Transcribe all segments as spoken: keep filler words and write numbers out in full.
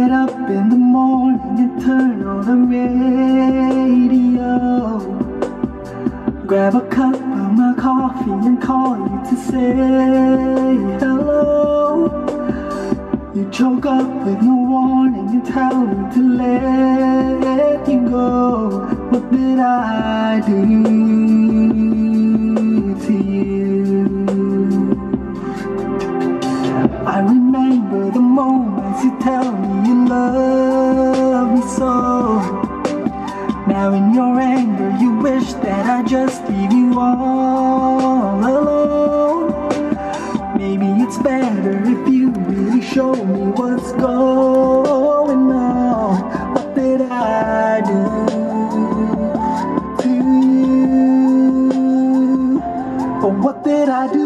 get up in the morning and turn on the radio. Grab a cup of my coffee and call you to say hello. You choke up with no warning and tell me to let you go. What did I do to you? I remember the moment you tell me you love me so. Now in your anger you wish that I just leave you all alone. Maybe it's better if you really show me what's going on. What did I do to you? But what did I do?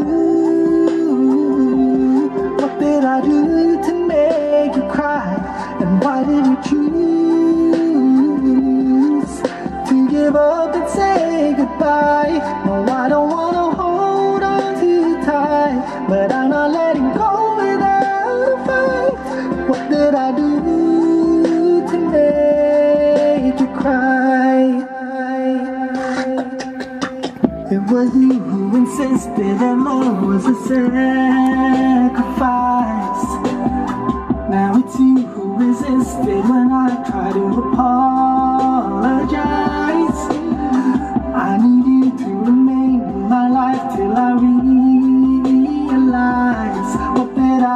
What did I do to you cry, and why did you choose to give up and say goodbye? No, I don't want to hold on too tight, but I'm not letting go without a fight. What did I do to make you cry? It was you who insisted that love was a sacrifice. Now it's you who resisted when I try to apologize. I need you to remain in my life till I realize. What did I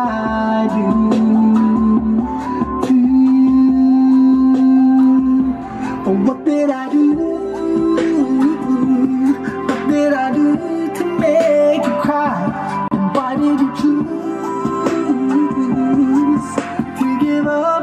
do to you? But what did I do? What did I do to make you cry? And why did you choose? Oh,